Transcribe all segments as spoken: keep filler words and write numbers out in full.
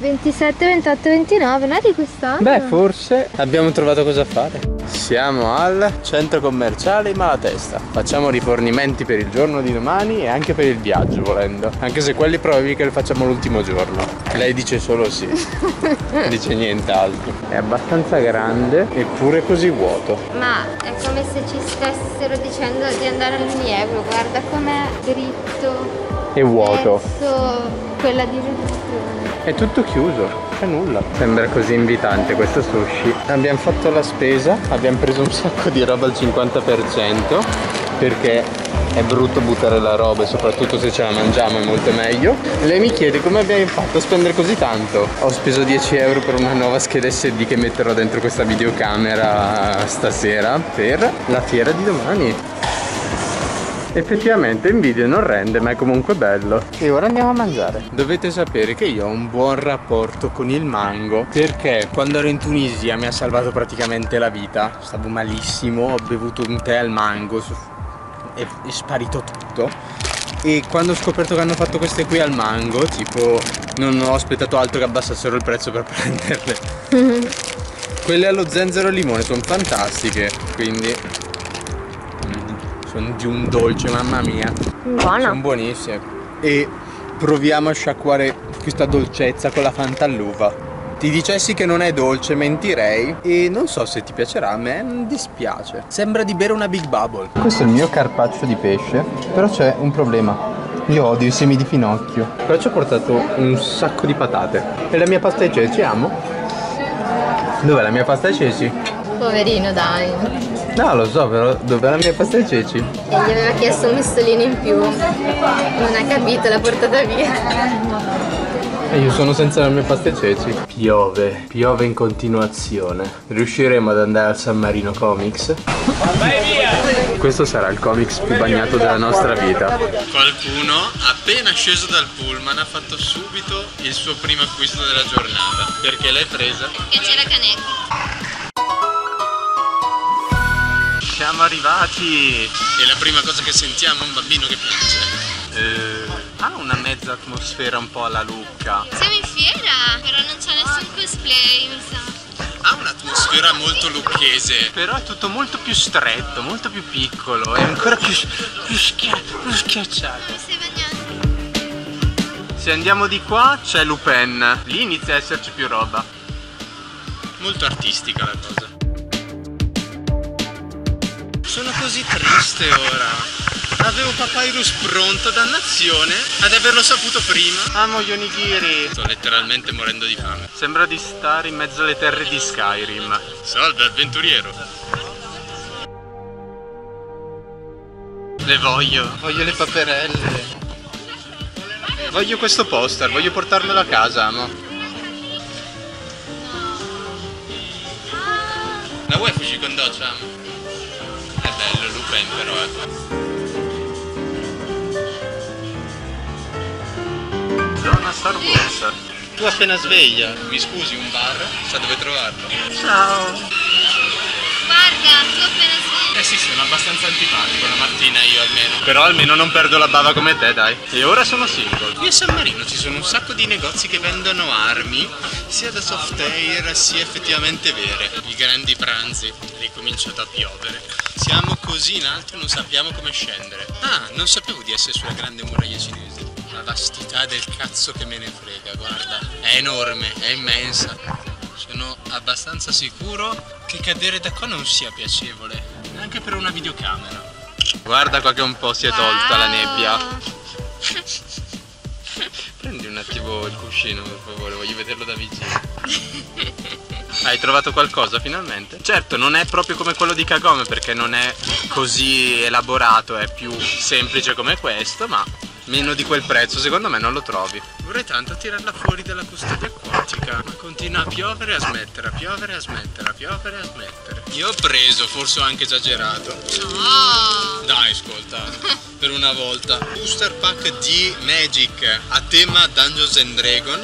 ventisette, ventotto, ventinove, non è di quest'anno? Beh, forse abbiamo trovato cosa fare. Siamo al centro commerciale Malatesta. Facciamo rifornimenti per il giorno di domani e anche per il viaggio, volendo. Anche se quelli probabilmente che li facciamo l'ultimo giorno. Lei dice solo sì. Non dice nient'altro. È abbastanza grande eppure così vuoto. Ma è come se ci stessero dicendo di andare al Nievro. Guarda com'è dritto e vuoto. Verso quella direzione. È tutto chiuso, c'è nulla. Sembra così invitante questo sushi. Abbiamo fatto la spesa, abbiamo preso un sacco di roba al cinquanta per cento perché è brutto buttare la roba e soprattutto se ce la mangiamo è molto meglio. Lei mi chiede come abbiamo fatto a spendere così tanto. Ho speso dieci euro per una nuova scheda S D che metterò dentro questa videocamera stasera per la fiera di domani. Effettivamente in video non rende, ma è comunque bello. E ora andiamo a mangiare. Dovete sapere che io ho un buon rapporto con il mango, perché quando ero in Tunisia mi ha salvato praticamente la vita. Stavo malissimo, ho bevuto un tè al mango e è sparito tutto. E quando ho scoperto che hanno fatto queste qui al mango, tipo, non ho aspettato altro che abbassassero il prezzo per prenderle. Quelle allo zenzero e limone sono fantastiche, quindi sono di un dolce, mamma mia. Buona. Sono buonissime. E proviamo a sciacquare questa dolcezza con la Fanta all'uva. Ti dicessi che non è dolce, mentirei. E non so se ti piacerà, a me mi dispiace. Sembra di bere una Big Bubble. Questo è il mio carpaccio di pesce, però c'è un problema. Io odio i semi di finocchio. Però ci ho portato un sacco di patate. E la mia pasta ai ceci, amo. Dov'è la mia pasta ai ceci? Poverino, dai. No, lo so, però dov'è la mia pasta ai ceci? E gli aveva chiesto un mistolino in più. Non ha capito, l'ha portata via. E io sono senza la mia pasta ai ceci. Piove, piove in continuazione. Riusciremo ad andare al San Marino Comics? Vai via! Questo sarà il comics più bagnato della nostra vita. Qualcuno, appena sceso dal pullman, ha fatto subito il suo primo acquisto della giornata. Perché l'hai presa? Perché c'era Kaneki. Siamo arrivati e la prima cosa che sentiamo è un bambino che piange. Ha eh, ah, una mezza atmosfera un po' alla Lucca. Siamo in fiera, però non c'è nessun cosplay, mi sa. Ha un'atmosfera molto lucchese, però è tutto molto più stretto, molto più piccolo, è ancora più, più, schia più schiacciato. Non si bagnato. Se andiamo di qua c'è Lupin, lì inizia a esserci più roba. Molto artistica la cosa. Sono così triste ora. Avevo Papyrus pronto, dannazione, ad averlo saputo prima. Amo gli onigiri. Sto letteralmente morendo di fame. Sembra di stare in mezzo alle terre di Skyrim. Salve avventuriero. Le voglio. Voglio le paperelle. Voglio questo poster, voglio portarmelo a casa, amo. La vuoi fuggire con doccia, amo? Bello Lupin però eh. Zona Starbucks. Tu appena sveglia, mi scusi un bar, sa dove trovarlo. Ciao. Guarda, tu appena sveglia. Eh sì, sono abbastanza antipatico la mattina io almeno. Però almeno non perdo la bava come te, dai. E ora sono single. Qui a San Marino ci sono un sacco di negozi che vendono armi, sia da soft air sia effettivamente vere. I grandi pranzi, lì è cominciato a piovere. Siamo così in alto, non sappiamo come scendere. Ah, non sapevo di essere sulla grande muraglia cinese. La vastità del cazzo che me ne frega, guarda. È enorme, è immensa. Sono abbastanza sicuro che cadere da qua non sia piacevole. Anche per una videocamera. Guarda qua che un po' si è tolta wow. La nebbia. Prendi un attimo il cuscino, per favore, voglio vederlo da vicino. Hai trovato qualcosa finalmente? Certo, non è proprio come quello di Kagome perché non è così elaborato, è più semplice come questo, ma meno di quel prezzo secondo me non lo trovi. Vorrei tanto tirarla fuori dalla custodia acquatica, ma continua a piovere e a smettere, a piovere e a smettere, a piovere e a smettere. Io ho preso, forse ho anche esagerato. No! Dai, ascolta. Per una volta booster pack di Magic a tema Dungeons and Dragon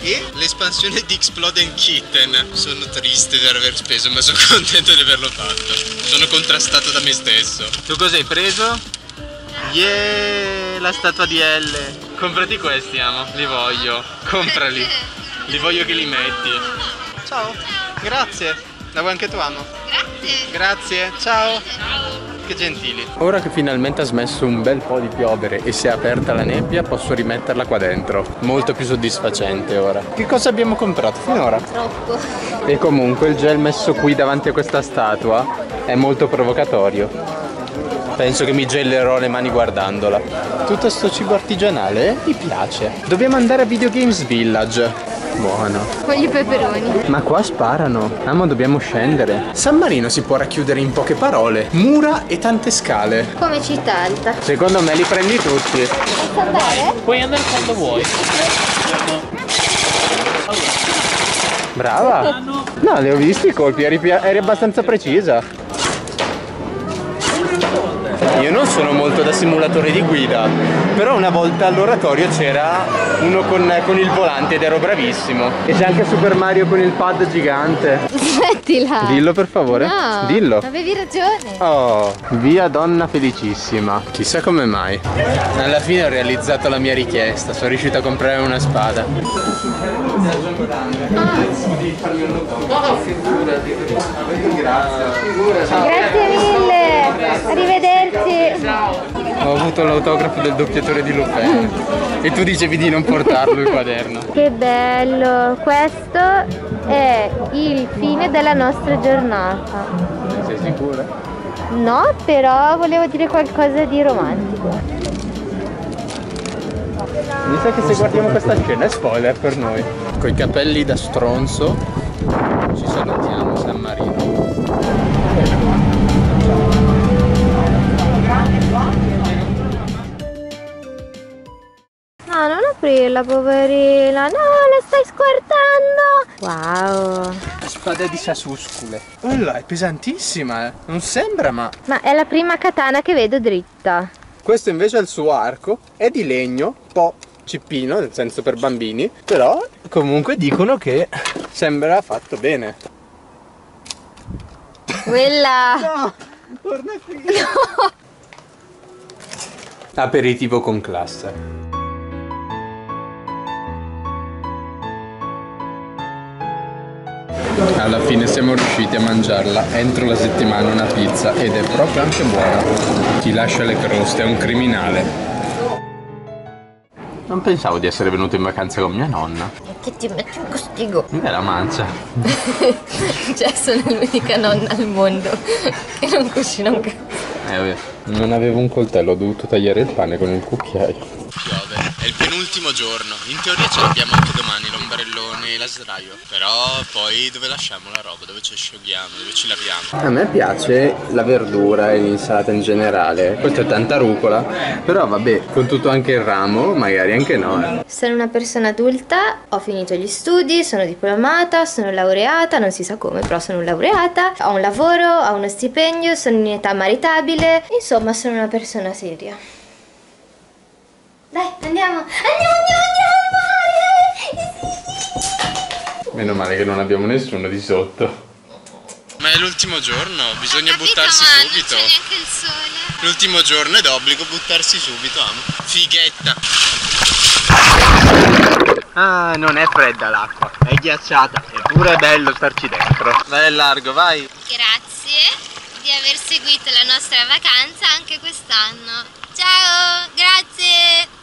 e l'espansione di Exploding Kitten. Sono triste per aver speso ma sono contento di averlo fatto. Sono contrastato da me stesso. Tu cosa hai preso? Yeah, la statua di L. Comprati questi amo, li voglio. Comprali. Li voglio che li metti. Ciao, grazie. La vuoi anche tu, Anno? Grazie. Grazie, ciao. Ciao. Che gentili. Ora che finalmente ha smesso un bel po' di piovere e si è aperta la nebbia, posso rimetterla qua dentro. Molto più soddisfacente ora. Che cosa abbiamo comprato finora? Troppo. E comunque il gel messo qui davanti a questa statua è molto provocatorio. Penso che mi gellerò le mani guardandola. Tutto sto cibo artigianale mi piace. Dobbiamo andare a Videogames Village. Buono. Voglio i peperoni. Ma qua sparano. Ah, ma dobbiamo scendere. San Marino si può racchiudere in poche parole: mura e tante scale. Come città alta. Secondo me li prendi tutti. Posso andare? Puoi andare quando vuoi. Brava. No, li ho visti i colpi, eri, eri abbastanza precisa. Io non sono molto da simulatore di guida, però una volta all'oratorio c'era uno con, con il volante ed ero bravissimo. E c'è anche Super Mario con il pad gigante. Smettila! Dillo per favore. No, dillo. Avevi ragione. Oh, via donna felicissima. Chissà come mai. Alla fine ho realizzato la mia richiesta, sono riuscito a comprare una spada. Ah. No, figurati. Grazie. Grazie mille. Arrivederci. Ho avuto l'autografo del doppiatore di Lupin e tu dicevi di non portarlo il quaderno. Che bello, questo è il fine della nostra giornata. Sei sicura? No, però volevo dire qualcosa di romantico. Mi sa che se guardiamo questa scena è spoiler per noi. Coi capelli da stronzo ci salutiamo a San Marino. No, non aprirla, poverina. No, la stai squartando. Wow. La spada di Sasuscule. Oh là, è pesantissima, eh. Non sembra, ma... Ma è la prima katana che vedo dritta. Questo invece è il suo arco. È di legno, un po' cippino, nel senso per bambini. Però comunque dicono che sembra fatto bene. Quella. No, torna qui. No. Aperitivo con classe. Alla fine siamo riusciti a mangiarla entro la settimana una pizza ed è proprio anche buona. Chi lascia le croste è un criminale. Non pensavo di essere venuto in vacanza con mia nonna. Che ti metti un costigo. Beh, la mancia. Cioè sono l'unica nonna al mondo che non cucina un cazzo. Eh, vabbè. Non avevo un coltello, ho dovuto tagliare il pane con il cucchiaio. Piove, è il penultimo giorno, in teoria ce l'abbiamo anche domani l'ombrellone e la sdraio, però poi dove lasciamo la roba, dove ci asciughiamo, dove ci laviamo. A me piace la verdura e l'insalata in generale, questa è tanta rucola, però vabbè, con tutto anche il ramo, magari anche no. Sono una persona adulta, ho finito gli studi, sono diplomata, sono laureata, non si sa come, però sono laureata, ho un lavoro, ho uno stipendio, sono in età maritabile, insomma sono una persona seria. Dai, andiamo! Andiamo, andiamo, andiamo al mare! Meno male che non abbiamo nessuno di sotto. Ma è l'ultimo giorno, bisogna capito, buttarsi ma subito. Non c'è neanche il sole. L'ultimo giorno è d'obbligo buttarsi subito, amo. Fighetta! Ah, non è fredda l'acqua, è ghiacciata, eppure è bello starci dentro. Vai al largo, vai! Grazie di aver seguito la nostra vacanza anche quest'anno. Ciao, grazie!